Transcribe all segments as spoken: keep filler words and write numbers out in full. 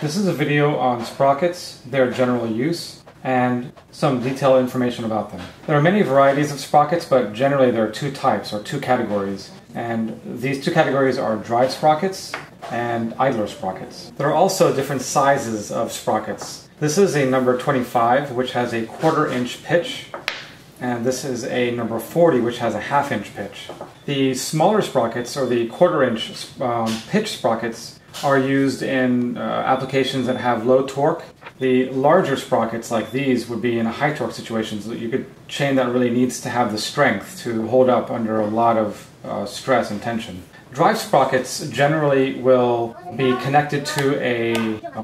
This is a video on sprockets, their general use, and some detailed information about them. There are many varieties of sprockets, but generally there are two types, or two categories, and these two categories are drive sprockets and idler sprockets. There are also different sizes of sprockets. This is a number twenty-five, which has a quarter inch pitch, and this is a number forty, which has a half inch pitch. The smaller sprockets, or the quarter inch um, pitch sprockets, are used in uh, applications that have low torque. The larger sprockets like these would be in a high torque situation, so that you could chain that really needs to have the strength to hold up under a lot of uh, stress and tension. Drive sprockets generally will be connected to a,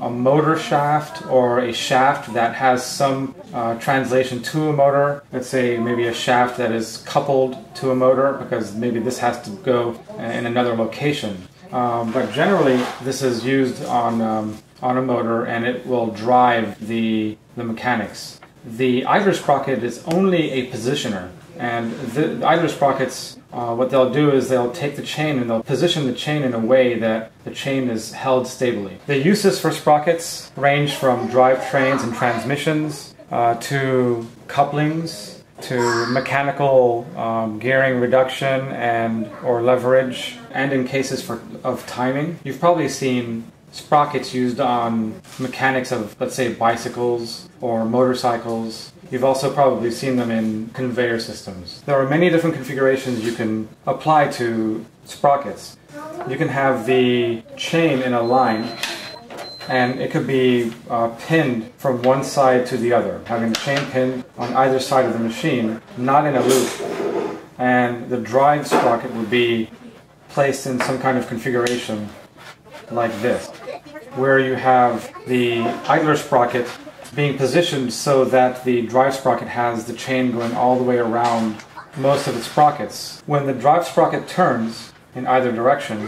a motor shaft, or a shaft that has some uh, translation to a motor. Let's say maybe a shaft that is coupled to a motor, because maybe this has to go in another location. Um, but generally this is used on, um, on a motor, and it will drive the, the mechanics. The idler sprocket is only a positioner, and the, the idler sprockets, uh, what they'll do is they'll take the chain and they'll position the chain in a way that the chain is held stably. The uses for sprockets range from drivetrains and transmissions uh, to couplings, to mechanical um, gearing reduction and or leverage, and in cases for, of timing. You've probably seen sprockets used on mechanics of, let's say, bicycles or motorcycles. You've also probably seen them in conveyor systems. There are many different configurations you can apply to sprockets. You can have the chain in a line, and it could be uh, pinned from one side to the other, having the chain pinned on either side of the machine, not in a loop. And the drive sprocket would be placed in some kind of configuration like this, where you have the idler sprocket being positioned so that the drive sprocket has the chain going all the way around most of its sprockets. When the drive sprocket turns in either direction,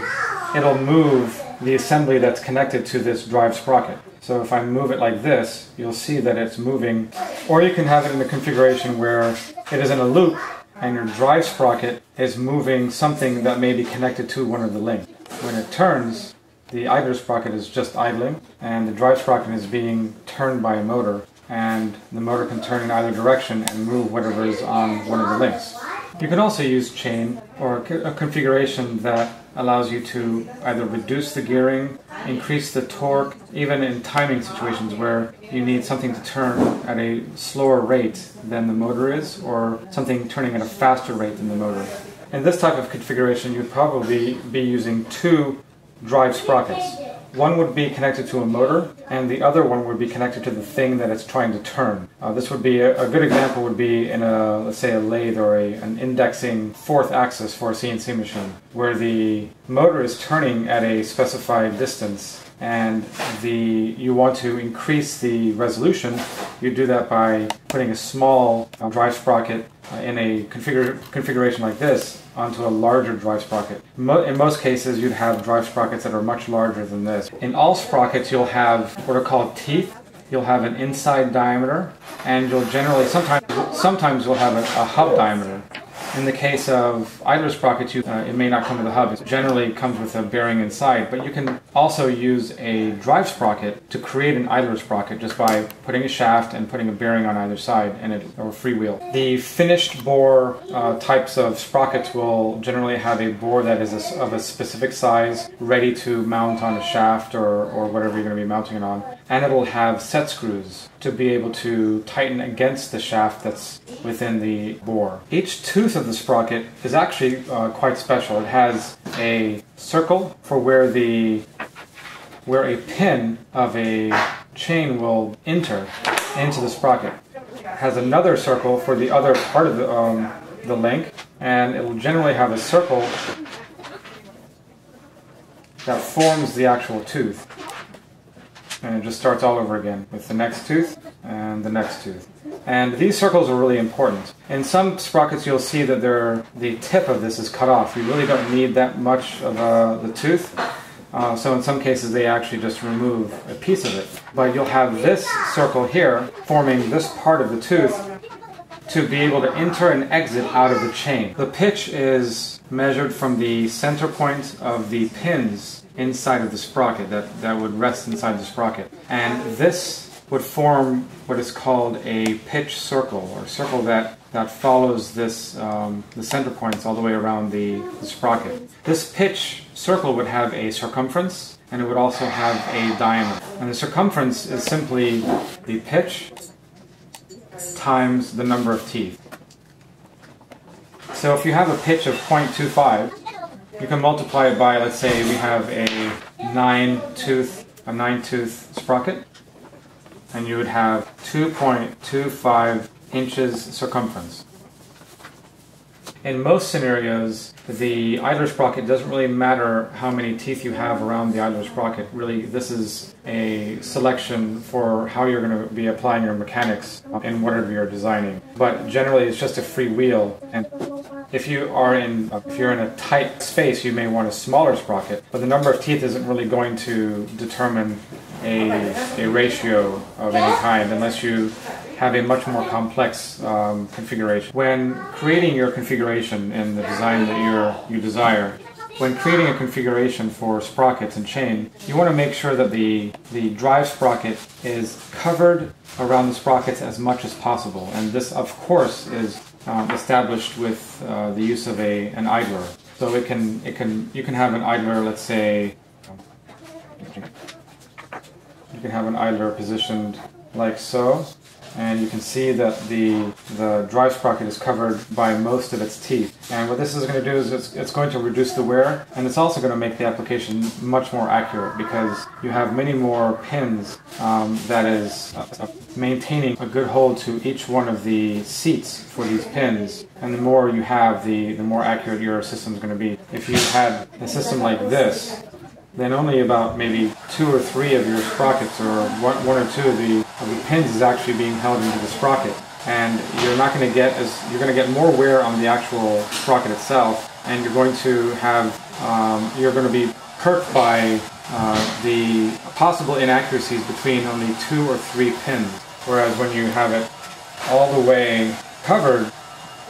it'll move the assembly that's connected to this drive sprocket. So if I move it like this, you'll see that it's moving. Or you can have it in a configuration where it is in a loop and your drive sprocket is moving something that may be connected to one of the links. When it turns, the idler sprocket is just idling, and the drive sprocket is being turned by a motor, and the motor can turn in either direction and move whatever is on one of the links. You can also use chain, or a configuration that allows you to either reduce the gearing, increase the torque, even in timing situations where you need something to turn at a slower rate than the motor is, or something turning at a faster rate than the motor. In this type of configuration, you'd probably be using two drive sprockets. One would be connected to a motor, and the other one would be connected to the thing that it's trying to turn. Uh, this would be a, a good example would be in a, let's say, a lathe, or a, an indexing fourth axis for a C N C machine, where the motor is turning at a specified distance, and the you want to increase the resolution. You do that by putting a small uh, drive sprocket uh, in a configura configuration like this onto a larger drive sprocket. Mo in most cases, you'd have drive sprockets that are much larger than this. In all sprockets, you'll have what are called teeth. You'll have an inside diameter, and you'll generally sometimes sometimes you'll have a, a hub diameter. In the case of idler sprockets, you, uh, it may not come with a hub. It generally comes with a bearing inside, but you can also use a drive sprocket to create an idler sprocket just by putting a shaft and putting a bearing on either side, and it, or freewheel. The finished bore uh, types of sprockets will generally have a bore that is a, of a specific size, ready to mount on a shaft or, or whatever you're going to be mounting it on, and it'll have set screws to be able to tighten against the shaft that's within the bore. Each tooth of the sprocket is actually uh, quite special. It has a circle for where the where a pin of a chain will enter into the sprocket. It has another circle for the other part of the, um, the link, and it will generally have a circle that forms the actual tooth. And it just starts all over again with the next tooth and the next tooth. And these circles are really important. In some sprockets, you'll see that they're, the tip of this is cut off. You really don't need that much of uh, the tooth. Uh, so in some cases, they actually just remove a piece of it. But you'll have this circle here forming this part of the tooth, to be able to enter and exit out of the chain. The pitch is measured from the center point of the pins inside of the sprocket that, that would rest inside the sprocket. And this would form what is called a pitch circle, or circle that, that follows this, um, the center points all the way around the, the sprocket. This pitch circle would have a circumference, and it would also have a diameter. And the circumference is simply the pitch times the number of teeth. So if you have a pitch of zero point two five, you can multiply it by, let's say we have a nine-tooth a nine-tooth sprocket, and you would have two point two five inches circumference. In most scenarios, the idler sprocket doesn't really matter how many teeth you have around the idler sprocket. Really, this is a selection for how you're going to be applying your mechanics in whatever you're designing. But generally, it's just a free wheel. And if you are in, if you're in a tight space, you may want a smaller sprocket. But the number of teeth isn't really going to determine a, a ratio of any kind, unless you have a much more complex um, configuration. When creating your configuration and the design that you're, you desire, when creating a configuration for sprockets and chain, you want to make sure that the, the drive sprocket is covered around the sprockets as much as possible. And this, of course, is um, established with uh, the use of a, an idler. So it can, it can, you can have an idler, let's say, you can have an idler positioned like so. And you can see that the, the drive sprocket is covered by most of its teeth. And what this is going to do is it's, it's going to reduce the wear, and it's also going to make the application much more accurate, because you have many more pins um, that is uh, uh, maintaining a good hold to each one of the seats for these pins. And the more you have, the, the more accurate your system is going to be. If you had a system like this, then only about maybe two or three of your sprockets, or one, one or two of the, of the pins is actually being held into the sprocket, and you're not going to get as you're going to get more wear on the actual sprocket itself, and you're going to have um, you're going to be hurt by uh, the possible inaccuracies between only two or three pins. Whereas when you have it all the way covered,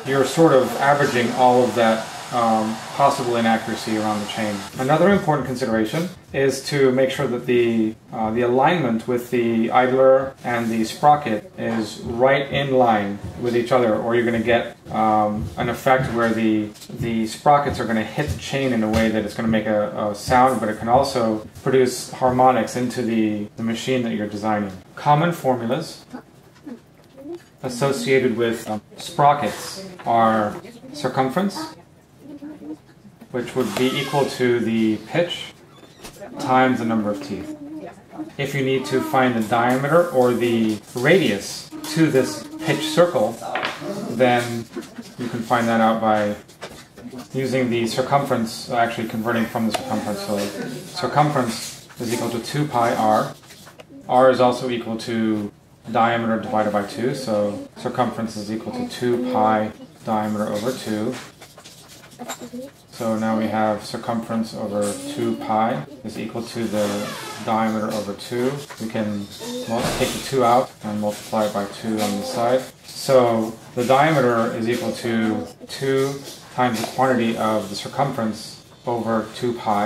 you're sort of averaging all of that Um, possible inaccuracy around the chain. Another important consideration is to make sure that the uh, the alignment with the idler and the sprocket is right in line with each other, or you're going to get um, an effect where the the sprockets are going to hit the chain in a way that it's going to make a, a sound, but it can also produce harmonics into the, the machine that you're designing. Common formulas associated with um, sprockets are circumference, which would be equal to the pitch times the number of teeth. If you need to find the diameter or the radius to this pitch circle, then you can find that out by using the circumference, actually converting from the circumference. So circumference is equal to two pi r. R is also equal to diameter divided by two, so circumference is equal to two pi diameter over two. So now we have circumference over two pi is equal to the diameter over two. We can take the two out and multiply it by two on the side. So the diameter is equal to two times the quantity of the circumference over two pi.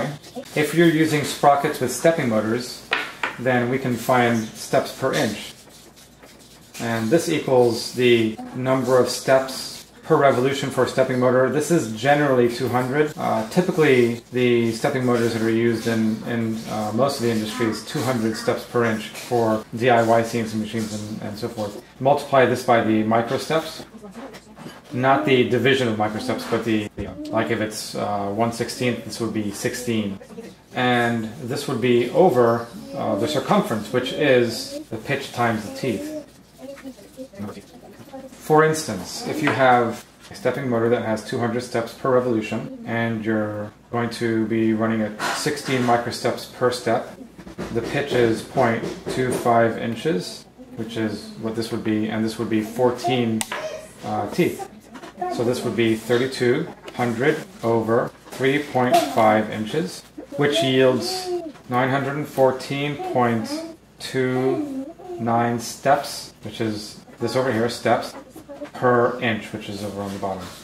If you're using sprockets with stepping motors, then we can find steps per inch. And this equals the number of steps per revolution for a stepping motor. This is generally two hundred. Uh, typically, the stepping motors that are used in, in uh, most of the industry is two hundred steps per inch for D I Y C N C machines and, and so forth. Multiply this by the microsteps, not the division of microsteps, but the, like if it's uh, one sixteenth, this would be sixteen. And this would be over uh, the circumference, which is the pitch times the teeth. For instance, if you have a stepping motor that has two hundred steps per revolution, and you're going to be running at sixteen microsteps per step, the pitch is zero point two five inches, which is what this would be, and this would be fourteen uh, teeth. So this would be thirty-two hundred over three point five inches, which yields nine hundred fourteen point two nine steps, which is this over here, steps, per inch, which is over on the bottom.